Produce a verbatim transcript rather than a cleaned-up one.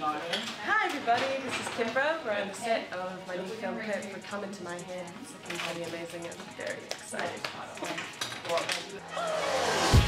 Hi everybody, this is Kimbra. We're on the set of my new film clip for Come Into My Head. It's looking pretty amazing and very exciting.